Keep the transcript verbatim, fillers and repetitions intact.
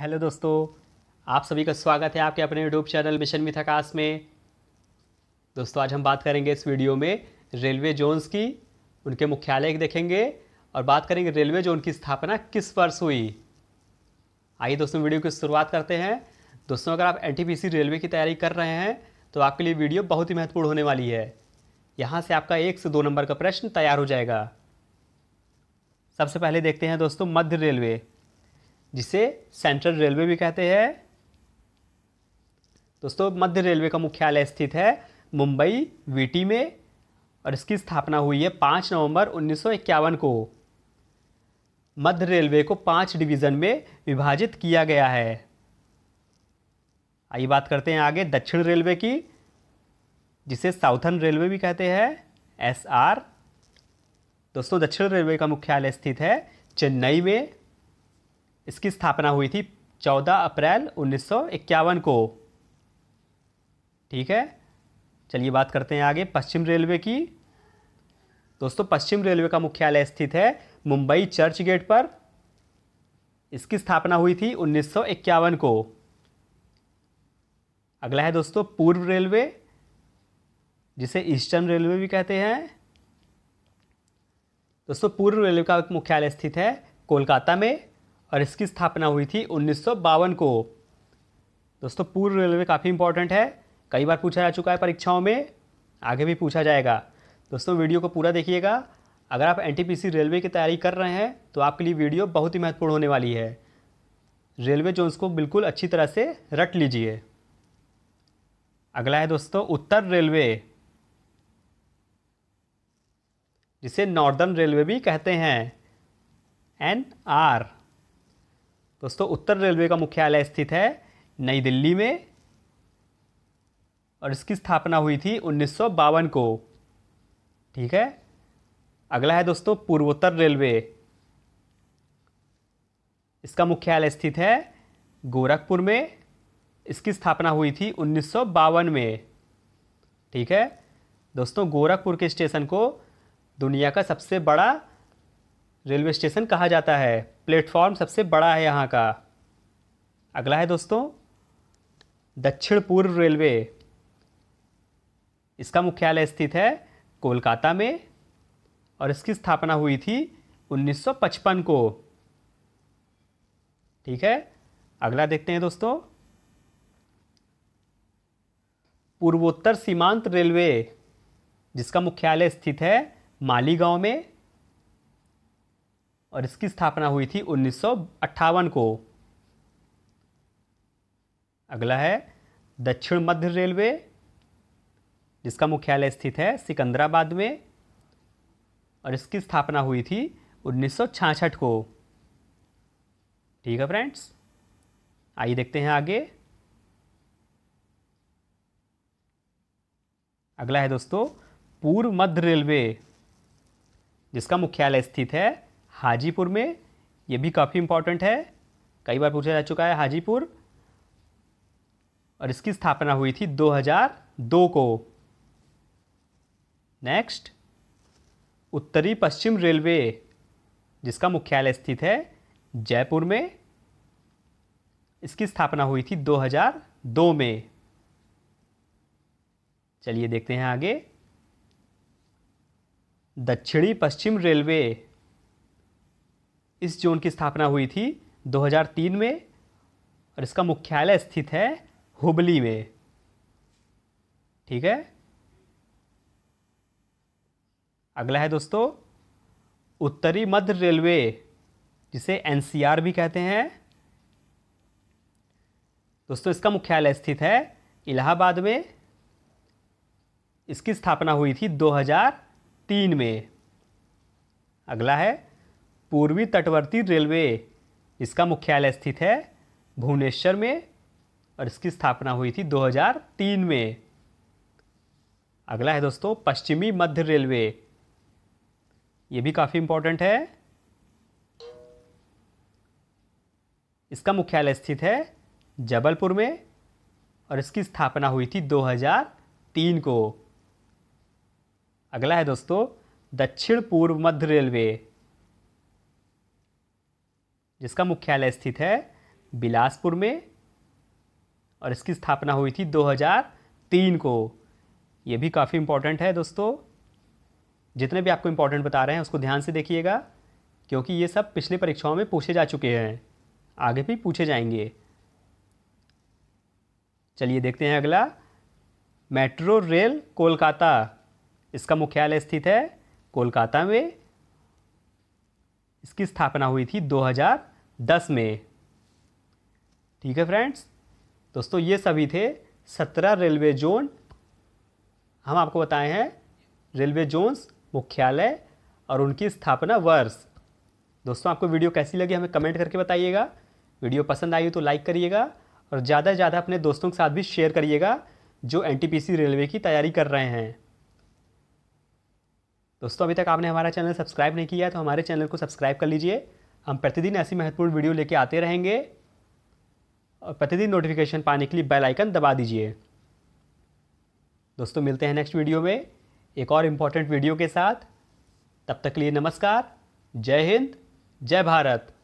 Hello दोस्तों, आप सभी का स्वागत है आपके अपने यूट्यूब चैनल मिशन विद आकाश में। दोस्तों आज हम बात करेंगे इस वीडियो में रेलवे जोन्स की, उनके मुख्यालय देखेंगे और बात करेंगे रेलवे जोन की स्थापना किस वर्ष हुई। आइए दोस्तों वीडियो की शुरुआत करते हैं। दोस्तों अगर आप N T P C railway की तैयारी कर रहे हैं तो आपके लिए वीडियो बहुत ही महत्वपूर्ण होने वाली है। यहाँ से आपका एक से दो नंबर का प्रश्न तैयार हो जाएगा। सबसे पहले देखते हैं दोस्तों मध्य रेलवे, जिसे सेंट्रल रेलवे भी कहते हैं। दोस्तों मध्य रेलवे का मुख्यालय स्थित है मुंबई वीटी में और इसकी स्थापना हुई है पाँच नवंबर उन्नीस सौ इक्यावन को। मध्य रेलवे को पाँच डिवीज़न में विभाजित किया गया है। आइए बात करते हैं आगे दक्षिण रेलवे की, जिसे साउथर्न रेलवे भी कहते हैं, एस आर। दोस्तों दक्षिण रेलवे का मुख्यालय स्थित है चेन्नई में। इसकी स्थापना हुई थी चौदह अप्रैल उन्नीस सौ इक्यावन को। ठीक है, चलिए बात करते हैं आगे पश्चिम रेलवे की। दोस्तों पश्चिम रेलवे का मुख्यालय स्थित है मुंबई चर्च गेट पर। इसकी स्थापना हुई थी उन्नीस सौ इक्यावन को। अगला है दोस्तों पूर्व रेलवे, जिसे ईस्टर्न रेलवे भी कहते हैं। दोस्तों पूर्व रेलवे का मुख्यालय स्थित है कोलकाता में और इसकी स्थापना हुई थी उन्नीस सौ बावन को। दोस्तों पूर्व रेलवे काफ़ी इंपॉर्टेंट है, कई बार पूछा जा चुका है परीक्षाओं में, आगे भी पूछा जाएगा। दोस्तों वीडियो को पूरा देखिएगा। अगर आप एनटीपीसी रेलवे की तैयारी कर रहे हैं तो आपके लिए वीडियो बहुत ही महत्वपूर्ण होने वाली है। रेलवे जोन्स को बिल्कुल अच्छी तरह से रट लीजिए। अगला है दोस्तों उत्तर रेलवे, जिसे नॉर्दर्न रेलवे भी कहते हैं, एन आर। दोस्तों उत्तर रेलवे का मुख्यालय स्थित है नई दिल्ली में और इसकी स्थापना हुई थी उन्नीस सौ बावन को। ठीक है, अगला है दोस्तों पूर्वोत्तर रेलवे। इसका मुख्यालय स्थित है गोरखपुर में। इसकी स्थापना हुई थी उन्नीस सौ बावन में। ठीक है दोस्तों, गोरखपुर के स्टेशन को दुनिया का सबसे बड़ा रेलवे स्टेशन कहा जाता है, प्लेटफॉर्म सबसे बड़ा है यहाँ का। अगला है दोस्तों दक्षिण पूर्व रेलवे। इसका मुख्यालय स्थित है कोलकाता में और इसकी स्थापना हुई थी उन्नीस सौ पचपन को। ठीक है, अगला देखते हैं दोस्तों पूर्वोत्तर सीमांत रेलवे, जिसका मुख्यालय स्थित है मालीगांव में और इसकी स्थापना हुई थी उन्नीस सौ अट्ठावन को। अगला है दक्षिण मध्य रेलवे, जिसका मुख्यालय स्थित है सिकंदराबाद में और इसकी स्थापना हुई थी उन्नीस सौ छियासठ को। ठीक है फ्रेंड्स, आइए देखते हैं आगे। अगला है दोस्तों पूर्व मध्य रेलवे, जिसका मुख्यालय स्थित है हाजीपुर में। ये भी काफ़ी इम्पॉर्टेंट है, कई बार पूछा जा चुका है हाजीपुर, और इसकी स्थापना हुई थी दो हज़ार दो को। नेक्स्ट उत्तरी पश्चिम रेलवे, जिसका मुख्यालय स्थित है जयपुर में। इसकी स्थापना हुई थी दो हज़ार दो में। चलिए देखते हैं आगे दक्षिणी पश्चिम रेलवे। इस जोन की स्थापना हुई थी दो हज़ार तीन में और इसका मुख्यालय स्थित है हुबली में। ठीक है, अगला है दोस्तों उत्तरी मध्य रेलवे, जिसे एन सी आर भी कहते हैं। दोस्तों इसका मुख्यालय स्थित है इलाहाबाद में। इसकी स्थापना हुई थी दो हज़ार तीन में। अगला है पूर्वी तटवर्ती रेलवे, इसका मुख्यालय स्थित है भुवनेश्वर में और इसकी स्थापना हुई थी दो हज़ार तीन में। अगला है दोस्तों पश्चिमी मध्य रेलवे, ये भी काफ़ी इम्पोर्टेंट है। इसका मुख्यालय स्थित है जबलपुर में और इसकी स्थापना हुई थी दो हज़ार तीन को। अगला है दोस्तों दक्षिण पूर्व मध्य रेलवे, जिसका मुख्यालय स्थित है बिलासपुर में और इसकी स्थापना हुई थी दो हज़ार तीन को। ये भी काफ़ी इम्पॉर्टेंट है दोस्तों, जितने भी आपको इम्पॉर्टेंट बता रहे हैं उसको ध्यान से देखिएगा क्योंकि ये सब पिछले परीक्षाओं में पूछे जा चुके हैं, आगे भी पूछे जाएंगे। चलिए देखते हैं अगला, मेट्रो रेल कोलकाता, इसका मुख्यालय स्थित है कोलकाता में, इसकी स्थापना हुई थी दो हज़ार दस में। ठीक है फ्रेंड्स, दोस्तों ये सभी थे सत्रह रेलवे जोन, हम आपको बताए हैं रेलवे जोन्स, मुख्यालय और उनकी स्थापना वर्ष। दोस्तों आपको वीडियो कैसी लगी हमें कमेंट करके बताइएगा, वीडियो पसंद आई हो तो लाइक करिएगा और ज़्यादा से ज़्यादा अपने दोस्तों के साथ भी शेयर करिएगा जो एनटीपीसी रेलवे की तैयारी कर रहे हैं। दोस्तों अभी तक आपने हमारा चैनल सब्सक्राइब नहीं किया तो हमारे चैनल को सब्सक्राइब कर लीजिए, हम प्रतिदिन ऐसी महत्वपूर्ण वीडियो लेके आते रहेंगे और प्रतिदिन नोटिफिकेशन पाने के लिए बेल आइकन दबा दीजिए। दोस्तों मिलते हैं नेक्स्ट वीडियो में एक और इम्पॉर्टेंट वीडियो के साथ, तब तक के लिए नमस्कार, जय हिंद, जय भारत।